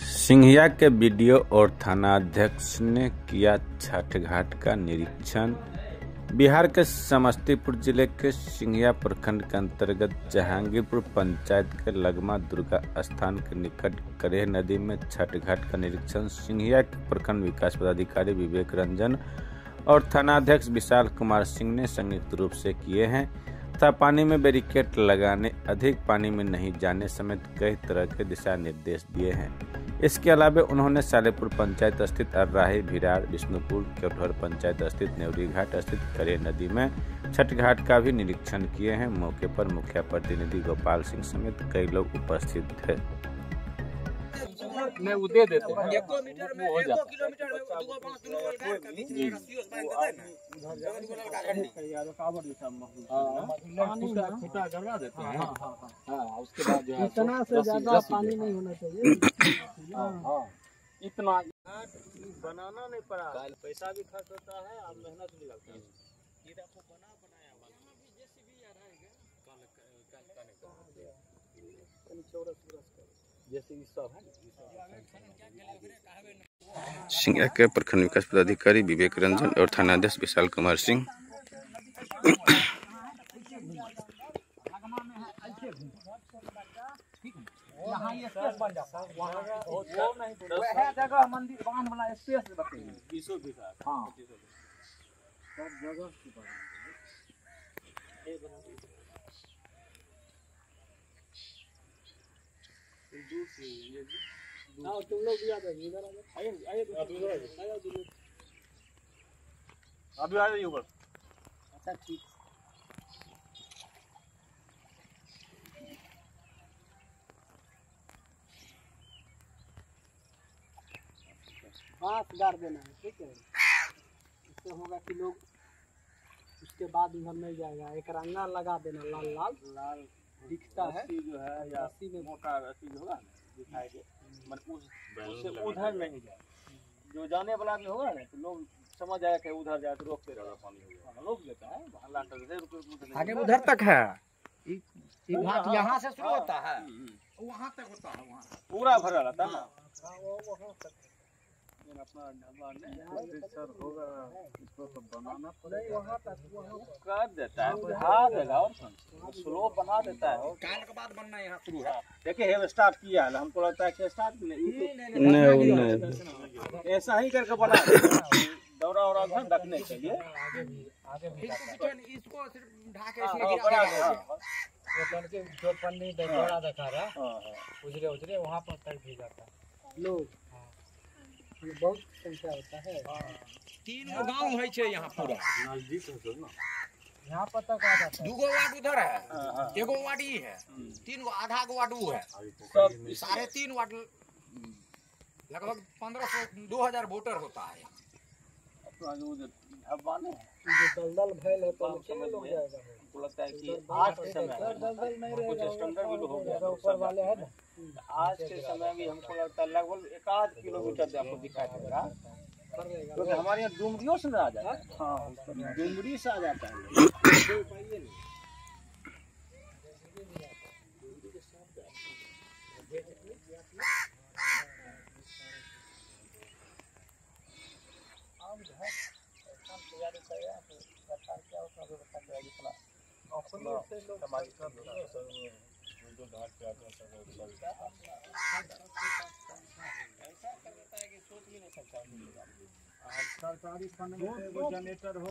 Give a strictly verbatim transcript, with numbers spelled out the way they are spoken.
सिंघिया के बीडीओ और थाना अध्यक्ष ने किया छठ घाट का निरीक्षण। बिहार के समस्तीपुर जिले के सिंघिया प्रखंड के अंतर्गत जहांगीरपुर पंचायत के लगमा दुर्गा स्थान के निकट करेह नदी में छठ घाट का निरीक्षण सिंघिया के प्रखंड विकास पदाधिकारी विवेक रंजन और थाना अध्यक्ष विशाल कुमार सिंह ने संयुक्त रूप से किए हैं। तथा पानी में बैरिकेड लगाने, अधिक पानी में नहीं जाने समेत कई तरह के दिशा निर्देश दिए हैं। इसके अलावा उन्होंने सालेपुर पंचायत स्थित अर्राही, विरार, विष्णुपुर, केठर पंचायत स्थित नेवरीघाट स्थित करेह नदी में छठ घाट का भी निरीक्षण किए हैं। मौके पर मुखिया प्रतिनिधि गोपाल सिंह समेत कई लोग उपस्थित थे। मैं वो दे देते हैं, हो जाता है। इतना से ज्यादा पानी नहीं होना चाहिए, इतना बनाना नहीं पड़ा। पैसा भी खर्च होता है और मेहनत भी लगता है। सिंघिया के प्रखंड विकास पदाधिकारी विवेक रंजन और थानाध्यक्ष विशाल कुमार सिंह तुम लोग अभी आ जाइए ऊपर। अच्छा ठीक, हाँ सुधार देना है, ठीक है। इससे होगा कि लोग उसके बाद उधर नहीं जाएगा। एक रंगा लगा देना, लाल लाल लाल दिखता है जो है, या अस्सी में मोटा रस्सी होगा दिखाई दे, मतलब उससे उधर नहीं जाए। जो जाने वाला भी होगा ना तो लोग समझ आया कि उधर जाए तो रोकते रहेगा। पानी रोक लेता है, अल्लाह का जरूर आगे उधर तक है। घाट यहाँ से शुरू होता है, वहाँ तक होता है, वहाँ पूरा भरा रहता है ना। अपना ढाबा होगा इसको तो बनाना पड़ेगा, वहाँ तक कर देता है, बढ़ा देगा और स्लो बना देता है। काल के बाद बनना यहाँ शुरू है। देखिए हम स्टार्ट किया है, हमको लगता है कि स्टार्ट नहीं नहीं नहीं ऐसा ही करके बना दौरा और घर रखने के लिए इसको सिर्फ ढाके इसमें जो पन्नी दौरा दिखा रहा उजरे उजरे वहाँ पर तक भी जाता लोग बहुत संख्या होता है। तीन गांव है छे यहाँ पूरा नजदीक है ना, यहाँ पर तक आ जाता है। दो गो वार्ड उधर है, एगो वार्ड ही है, तीन गो आधा गो वार्ड है, सब सारे तीन वार्ड लगभग पंद्रह सौ दो हजार वोटर होता है। अपना जो ढब्बाने जो दलदल भैल है तो क्या लोग जाएगा। हमको लगता है कि आठ समय दलदल नहीं रहे, कुछ स्टैंडर्ड भी हो गया ऊपर वाले है ना। आज के समय में हमको लगता है लगभग एक आध किलोमीटर आपको दिखाई देगा, क्योंकि हमारे यहाँ डुमड़ियों से आ जाता है। हाँ डुमड़ी से आ जाता है। जो घाट पे आता है सब लगता है ऐसा लगता है कि सोच भी नहीं सकता। सरकारी फंड में वो जनरेटर